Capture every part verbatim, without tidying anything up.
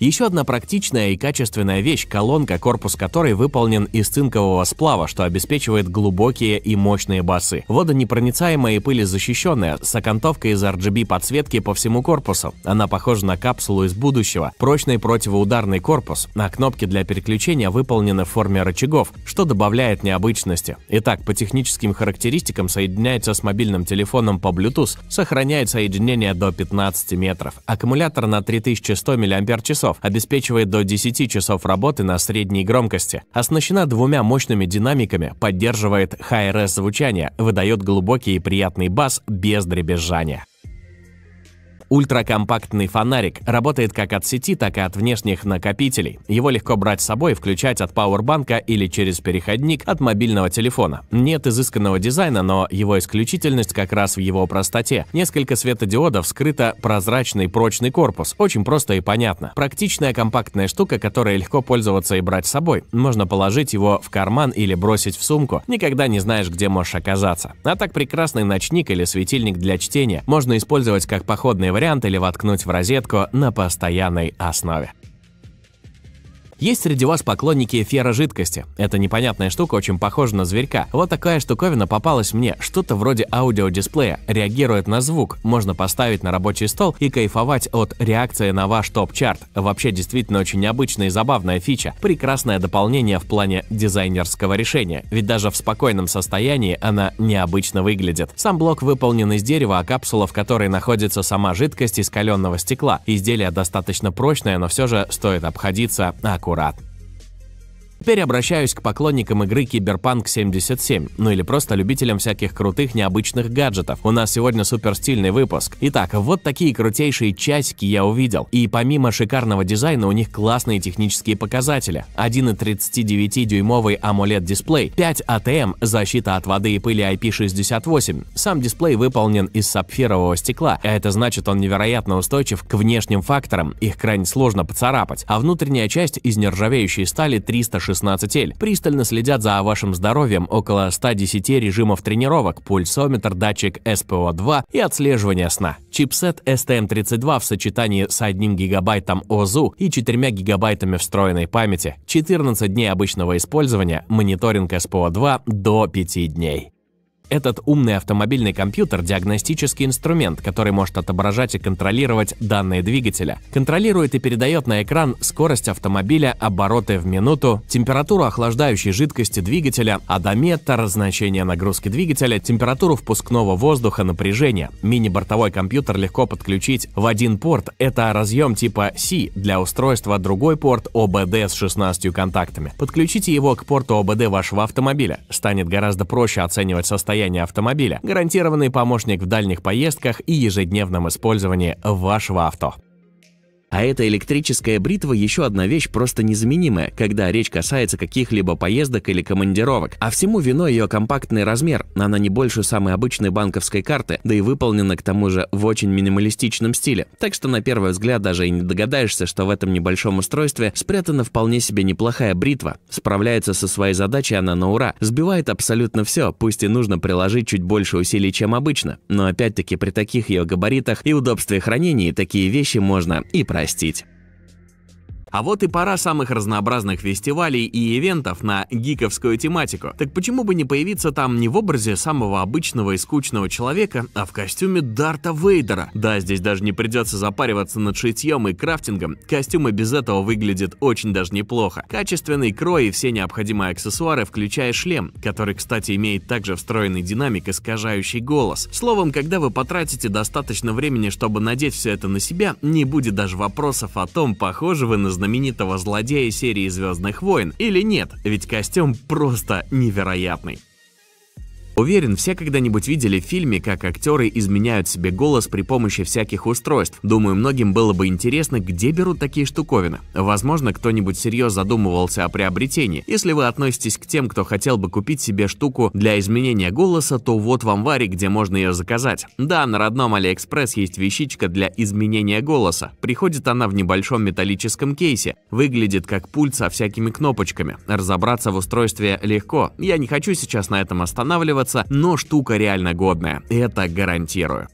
Еще одна практичная и качественная вещь – колонка, корпус которой выполнен из цинкового сплава, что обеспечивает глубокие и мощные басы. Водонепроницаемая и пылезащищенная, с окантовкой из эр джи би подсветки по всему корпусу. Она похожа на капсулу из будущего, прочный противоударный корпус, а кнопки для переключения выполнены в форме рычагов, что добавляет необычности. Итак, по техническим характеристикам соединяется с мобильным телефоном по Bluetooth, сохраняет соединение до пятнадцати метров. Аккумулятор на три тысячи сто мАч, обеспечивает до десяти часов работы на средней громкости. Оснащена двумя мощными динамиками, поддерживает хай-рес звучание, выдает глубокий и приятный бас без дребезжания. Ультракомпактный фонарик работает как от сети, так и от внешних накопителей. Его легко брать с собой и включать от пауэрбанка или через переходник от мобильного телефона. Нет изысканного дизайна, но его исключительность как раз в его простоте. Несколько светодиодов скрыто прозрачный прочный корпус. Очень просто и понятно. Практичная компактная штука, которой легко пользоваться и брать с собой. Можно положить его в карман или бросить в сумку. Никогда не знаешь, где можешь оказаться. А так прекрасный ночник или светильник для чтения. Можно использовать как походный вариант. вариант или воткнуть в розетку на постоянной основе. Есть среди вас поклонники феррожидкости. Эта непонятная штука очень похожа на зверька. Вот такая штуковина попалась мне, что-то вроде аудиодисплея, реагирует на звук, можно поставить на рабочий стол и кайфовать от реакции на ваш топ-чарт. Вообще действительно очень необычная и забавная фича, прекрасное дополнение в плане дизайнерского решения, ведь даже в спокойном состоянии она необычно выглядит. Сам блок выполнен из дерева, а капсула, в которой находится сама жидкость, из каленого стекла. Изделие достаточно прочное, но все же стоит обходиться аккуратно. аккуратно. Теперь обращаюсь к поклонникам игры Киберпанк семьдесят семь, ну или просто любителям всяких крутых необычных гаджетов. У нас сегодня супер стильный выпуск. Итак, вот такие крутейшие часики я увидел. И помимо шикарного дизайна у них классные технические показатели. один и тридцать девять дюймовый AMOLED дисплей, пять эй ти эм, защита от воды и пыли ай пи шестьдесят восемь. Сам дисплей выполнен из сапфирового стекла, а это значит, он невероятно устойчив к внешним факторам, их крайне сложно поцарапать. А внутренняя часть из нержавеющей стали триста шестнадцать Л. Пристально следят за вашим здоровьем, около ста десяти режимов тренировок, пульсометр, датчик эс пэ о два и отслеживание сна. Чипсет эс тэ эм тридцать два в сочетании с одним гигабайтом ОЗУ и четырьмя гигабайтами встроенной памяти, четырнадцать дней обычного использования, мониторинг эс пэ о два до пяти дней. Этот умный автомобильный компьютер – диагностический инструмент, который может отображать и контролировать данные двигателя. Контролирует и передает на экран скорость автомобиля, обороты в минуту, температуру охлаждающей жидкости двигателя, одометр, значение нагрузки двигателя, температуру впускного воздуха, напряжение. Мини-бортовой компьютер легко подключить в один порт – это разъем типа си для устройства, другой порт о бэ дэ с шестнадцатью контактами. Подключите его к порту о бэ дэ вашего автомобиля. Станет гораздо проще оценивать состояние автомобиля, гарантированный помощник в дальних поездках и ежедневном использовании вашего авто. А эта электрическая бритва еще одна вещь просто незаменимая, когда речь касается каких-либо поездок или командировок. А всему виной ее компактный размер, она не больше самой обычной банковской карты, да и выполнена к тому же в очень минималистичном стиле. Так что на первый взгляд даже и не догадаешься, что в этом небольшом устройстве спрятана вполне себе неплохая бритва. Справляется со своей задачей она на ура, сбивает абсолютно все, пусть и нужно приложить чуть больше усилий, чем обычно. Но опять-таки при таких ее габаритах и удобстве хранения такие вещи можно и проверить. Простить. А вот и пора самых разнообразных фестивалей и ивентов на гиковскую тематику. Так почему бы не появиться там не в образе самого обычного и скучного человека, а в костюме Дарта Вейдера? Да, здесь даже не придется запариваться над шитьем и крафтингом, костюмы без этого выглядят очень даже неплохо. Качественный крой и все необходимые аксессуары, включая шлем, который, кстати, имеет также встроенный динамик, искажающий голос. Словом, когда вы потратите достаточно времени, чтобы надеть все это на себя, не будет даже вопросов о том, похожи вы на знаменитого злодея серии «Звездных войн» или нет, ведь костюм просто невероятный. Уверен, все когда-нибудь видели в фильме, как актеры изменяют себе голос при помощи всяких устройств. Думаю, многим было бы интересно, где берут такие штуковины. Возможно, кто-нибудь всерьез задумывался о приобретении. Если вы относитесь к тем, кто хотел бы купить себе штуку для изменения голоса, то вот вам варик, где можно ее заказать. Да, на родном AliExpress есть вещичка для изменения голоса. Приходит она в небольшом металлическом кейсе. Выглядит как пульт со всякими кнопочками. Разобраться в устройстве легко. Я не хочу сейчас на этом останавливаться, но штука реально годная, это гарантирую.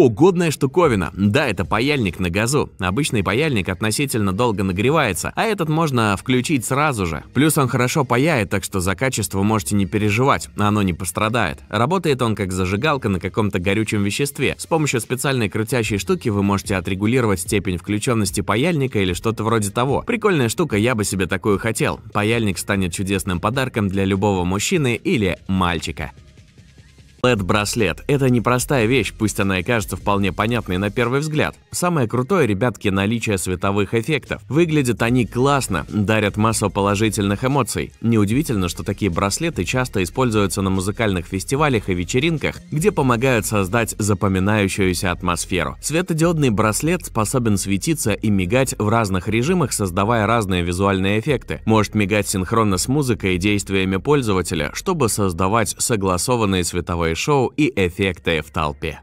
О, годная штуковина. Да, это паяльник на газу. Обычный паяльник относительно долго нагревается, а этот можно включить сразу же. Плюс он хорошо паяет, так что за качество можете не переживать, оно не пострадает. Работает он как зажигалка на каком-то горючем веществе. С помощью специальной крутящей штуки вы можете отрегулировать степень включенности паяльника или что-то вроде того. Прикольная штука, я бы себе такую хотел. Паяльник станет чудесным подарком для любого мужчины или мальчика. эл и ди-браслет – это непростая вещь, пусть она и кажется вполне понятной на первый взгляд. Самое крутое, ребятки, наличие световых эффектов. Выглядят они классно, дарят массу положительных эмоций. Неудивительно, что такие браслеты часто используются на музыкальных фестивалях и вечеринках, где помогают создать запоминающуюся атмосферу. Светодиодный браслет способен светиться и мигать в разных режимах, создавая разные визуальные эффекты. Может мигать синхронно с музыкой и действиями пользователя, чтобы создавать согласованные световые шоу и эффекты в толпе.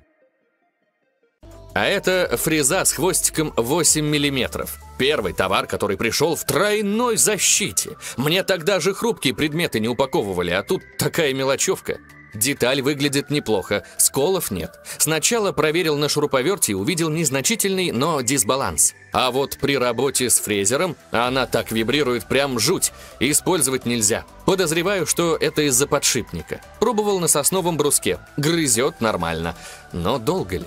А это фреза с хвостиком восемь миллиметров. Первый товар, который пришел в тройной защите. Мне тогда же хрупкие предметы не упаковывали, а тут такая мелочевка. Деталь выглядит неплохо, сколов нет. Сначала проверил на шуруповерте и увидел незначительный, но дисбаланс. А вот при работе с фрезером она так вибрирует, прям жуть. Использовать нельзя. Подозреваю, что это из-за подшипника. Пробовал на сосновом бруске. Грызет нормально. Но долго ли?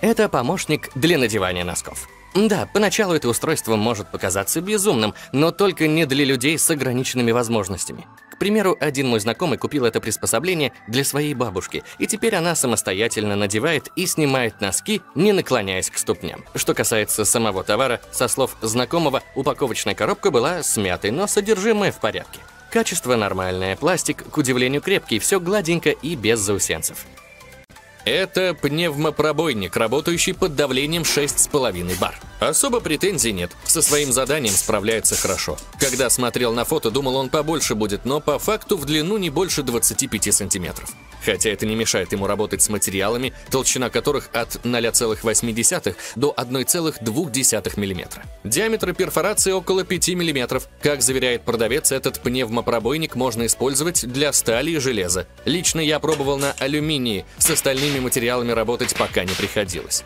Это помощник для надевания носков. Да, поначалу это устройство может показаться безумным, но только не для людей с ограниченными возможностями. К примеру, один мой знакомый купил это приспособление для своей бабушки, и теперь она самостоятельно надевает и снимает носки, не наклоняясь к ступням. Что касается самого товара, со слов знакомого, упаковочная коробка была смятой, но содержимое в порядке. Качество нормальное, пластик, к удивлению, крепкий, все гладенько и без заусенцев. Это пневмопробойник, работающий под давлением шесть с половиной бар. Особо претензий нет, со своим заданием справляется хорошо. Когда смотрел на фото, думал, он побольше будет, но по факту в длину не больше двадцати пяти сантиметров. Хотя это не мешает ему работать с материалами, толщина которых от ноль целых восемь десятых до одной целой двух десятых миллиметра. Диаметр перфорации около пяти миллиметров. Как заверяет продавец, этот пневмопробойник можно использовать для стали и железа. Лично я пробовал на алюминии, с остальными материалами работать пока не приходилось.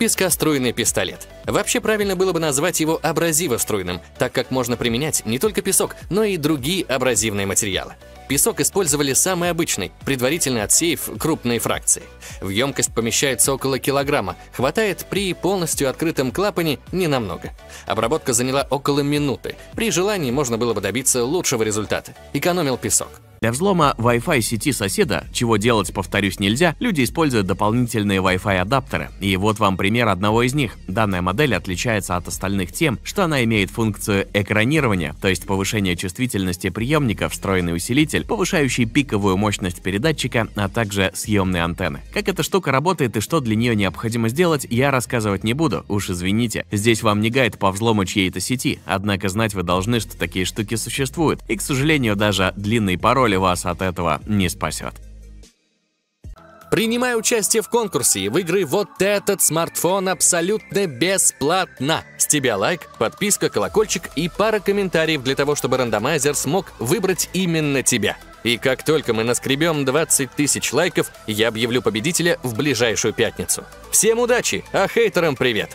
Пескоструйный пистолет. Вообще правильно было бы назвать его абразивоструйным, так как можно применять не только песок, но и другие абразивные материалы. Песок использовали самый обычный, предварительно отсеяв крупные фракции. В емкость помещается около килограмма, хватает при полностью открытом клапане ненамного. Обработка заняла около минуты, при желании можно было бы добиться лучшего результата. Экономил песок. Для взлома Wi-Fi сети соседа, чего делать, повторюсь, нельзя, люди используют дополнительные Wi-Fi адаптеры. И вот вам пример одного из них. Данная модель отличается от остальных тем, что она имеет функцию экранирования, то есть повышение чувствительности приемника, встроенный усилитель, повышающий пиковую мощность передатчика, а также съемные антенны. Как эта штука работает и что для нее необходимо сделать, я рассказывать не буду, уж извините. Здесь вам не гайд по взлому чьей-то сети, однако знать вы должны, что такие штуки существуют. И, к сожалению, даже длинный пароль вас от этого не спасет. Принимай участие в конкурсе и выиграй вот этот смартфон абсолютно бесплатно. С тебя лайк, подписка, колокольчик и пара комментариев для того, чтобы рандомайзер смог выбрать именно тебя. И как только мы наскребем двадцать тысяч лайков, я объявлю победителя в ближайшую пятницу. Всем удачи, а хейтерам привет!